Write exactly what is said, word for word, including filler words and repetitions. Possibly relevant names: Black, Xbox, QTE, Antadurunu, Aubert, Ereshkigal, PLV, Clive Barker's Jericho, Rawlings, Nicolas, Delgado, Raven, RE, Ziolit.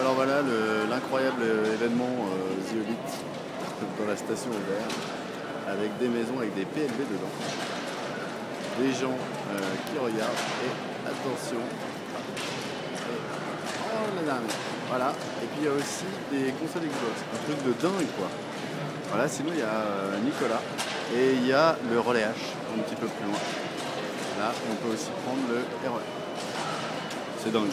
Alors voilà l'incroyable événement euh, Ziolit dans la station Aubert, avec des maisons avec des P L V dedans, des gens euh, qui regardent et attention. Et, oh là là, voilà. Et puis il y a aussi des consoles Xbox, un truc de dingue quoi. Voilà, sinon il y a euh, Nicolas et il y a le relais H un petit peu plus loin. Là on peut aussi prendre le R E. C'est dingue.